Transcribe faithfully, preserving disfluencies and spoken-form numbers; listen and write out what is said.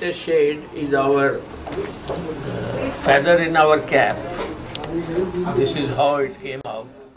winter shade is our feather in our cap. This is how it came out.